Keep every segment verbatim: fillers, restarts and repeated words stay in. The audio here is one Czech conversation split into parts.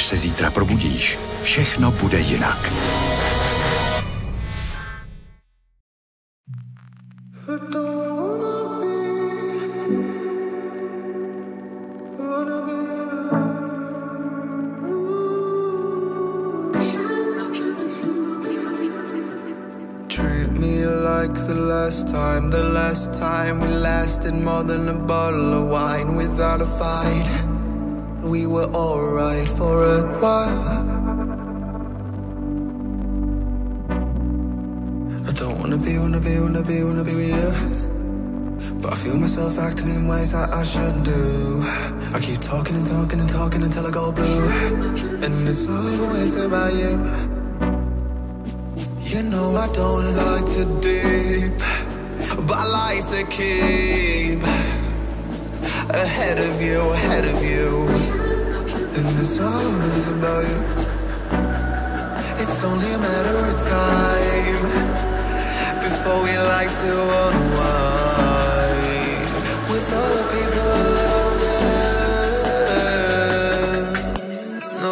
Až se zítra probudíš, všechno bude jinak. Time, the last time we lasted more than a bottle of wine without a fight. We were alright for a while. I don't wanna be, wanna be, wanna be, wanna be with you, but I feel myself acting in ways that I shouldn't do. I keep talking and talking and talking until I go blue, and it's always about you. You know I don't like to deep, but I like to keep ahead of you, ahead of you. And it's always about you. It's only a matter of time before we like to unwind with all the people out there. No.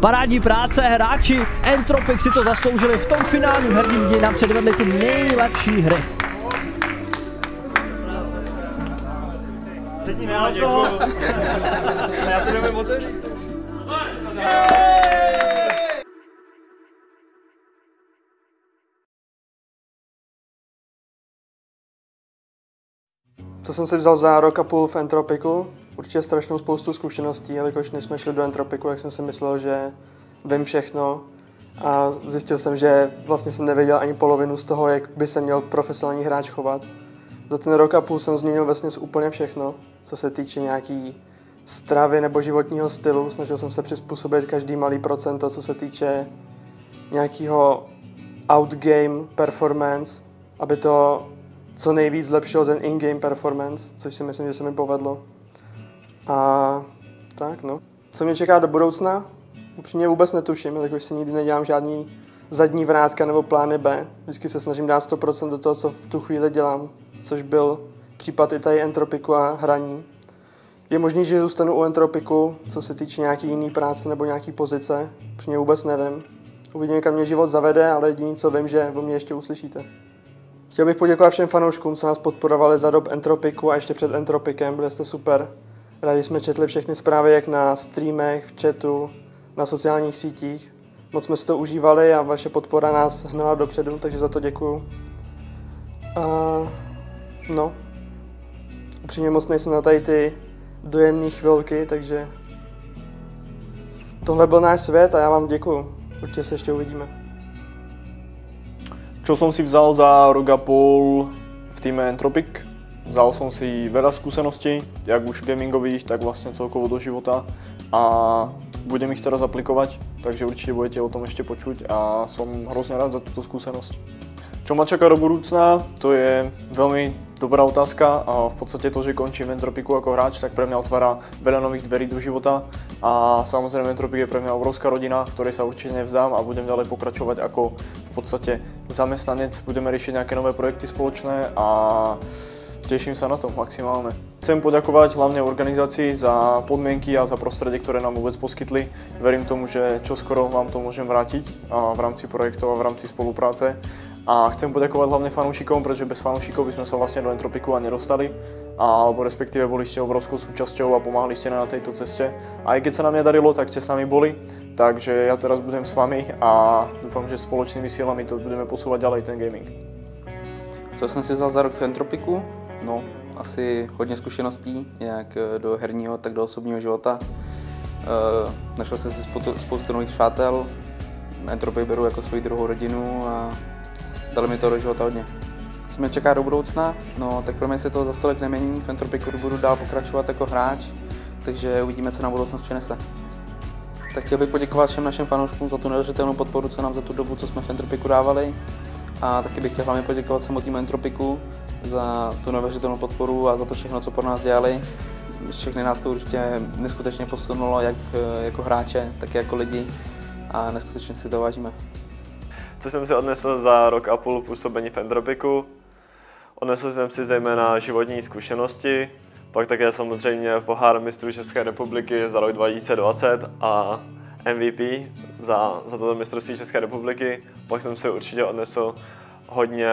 Parádní práce, hráči Entropiq si to zasloužili v tom finálním herním dni, nám předvedli ty nejlepší hry. Co jsem si vzal za rok a půl v Entropiqu? Určitě strašnou spoustu zkušeností, jelikož než jsme šli do Entropiqu, tak jsem si myslel, že vím všechno a zjistil jsem, že vlastně jsem nevěděl ani polovinu z toho, jak by se měl profesionální hráč chovat. Za ten rok a půl jsem změnil vlastně úplně všechno, co se týče nějaký stravy nebo životního stylu. Snažil jsem se přizpůsobit každý malý procento, co se týče nějakého outgame performance, aby to co nejvíc zlepšilo ten in-game performance, což si myslím, že se mi povedlo. A tak no. Co mě čeká do budoucna? Upřímně vůbec netuším, jelikož si nikdy nedělám žádný zadní vrátka nebo plány B. Vždycky se snažím dát sto procent do toho, co v tu chvíli dělám, což byl případ i tady Entropiqu a hraní. Je možný, že zůstanu u Entropiqu, co se týče nějaký jiný práce nebo nějaký pozice. Upřímně vůbec nevím. Uvidím, kam mě život zavede, ale jediné, co vím, že o mě ještě uslyšíte. Chtěl bych poděkovat všem fanouškům, co nás podporovali za dob Entropiqu a ještě před Entropiqem, byli jste super. Rádi jsme četli všechny zprávy, jak na streamech, v chatu, na sociálních sítích. Moc jsme si to užívali a vaše podpora nás hnala dopředu, takže za to děkuju. A no, upřímně moc nejsem na tady ty dojemné chvilky, takže Tohle byl náš svět a já vám děkuju. Určitě se ještě uvidíme. Čo som si vzal za rok a pol v týme Entropiq? Vzal som si veľa skúseností, jak už gamingových, tak vlastne celkovo do života a budem ich teraz aplikovať, takže určite budete o tom ešte počuť a som hrozne rád za túto skúsenosť. Čo ma čaká do budúcna, to je veľmi dobrá otázka a v podstate to, že končím v Entropiqu ako hráč, tak pre mňa otvára veľa nových dverí do života a samozrejme Entropiq je pre mňa obrovská rodina, ktorej sa určite nevzdám a budem ďalej pokračovať ako v podstate zamestnanec, budeme riešiť nejaké nové projekty spoločné a teším sa na to maximálne. Chcem poďakovať hlavne organizácii za podmienky a za prostredie, ktoré nám vôbec poskytli. Verím tomu, že čoskoro vám to môžem vrátiť v rámci projektov a v rámci spolupráce. A chcem poďakovať hlavne fanúšikom, pretože bez fanúšikov by sme sa vlastne do Entropiqu ani nedostali. Alebo respektíve boli ste obrovskou súčasťou a pomáhali ste na tejto ceste. Aj keď sa nám nedarilo, tak ste s nami boli. Takže ja teraz budem s vami a dúfam, že spoločnými silami to budeme posúvať ďalej ten gaming. Co som si vzal za rok v Entropiqu? No, asi hodně zkušeností, jak do herního, tak do osobního života. E, našel jsem si spoustu nových přátel, Entropiq beru jako svoji druhou rodinu a dali mi to do života hodně. Co mě čeká do budoucna? No, tak pro mě se toho za stolek nemění, v Entropiqu budu dál pokračovat jako hráč, takže uvidíme, co nám budoucnost přinese. Tak chtěl bych poděkovat všem našim fanouškům za tu neuvěřitelnou podporu, co nám za tu dobu, co jsme v Entropiqu dávali. A taky bych chtěl hlavně poděkovat samotnému Entropiqu za tu neuvěřitelnou podporu a za to všechno, co pro nás dělali. Všechny nás to určitě neskutečně posunulo, jak jako hráče, tak jako lidi a neskutečně si to vážíme. Co jsem si odnesl za rok a půl působení v Entropiqu? Odnesl jsem si zejména životní zkušenosti, pak také samozřejmě pohár mistrů České republiky za rok dva tisíce dvacet a M V P za, za toto mistrovství České republiky. Pak jsem si určitě odnesl hodně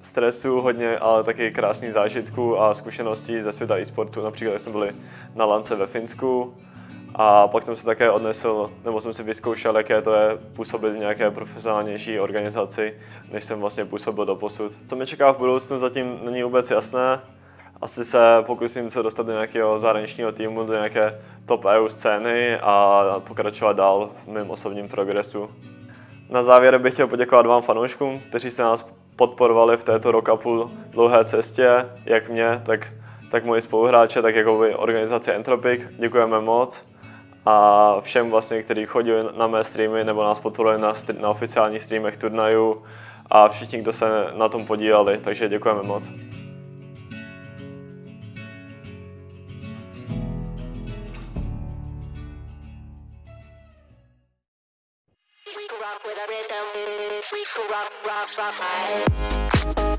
stresu, hodně, ale taky krásných zážitků a zkušeností ze světa e-sportu. Například, jak jsme byli na lance ve Finsku. A pak jsem si také odnesl, nebo jsem si vyzkoušel, jaké to je působit v nějaké profesionálnější organizaci, než jsem vlastně působil doposud. Co mě čeká v budoucnu, zatím není vůbec jasné. Asi se pokusím se dostat do nějakého zahraničního týmu, do nějaké top E U scény a pokračovat dál v mém osobním progresu. Na závěr bych chtěl poděkovat vám fanouškům, kteří se nás podporovali v této rok a půl dlouhé cestě, jak mě, tak, tak moji spoluhráče, tak jako by organizace Entropiq. Děkujeme moc a všem vlastně, kteří chodí na mé streamy nebo nás podporovali na, na oficiálních streamech turnajů a všichni, kdo se na tom podílali, takže děkujeme moc. Rock with a rhythm, we rock, rock, rock, rock.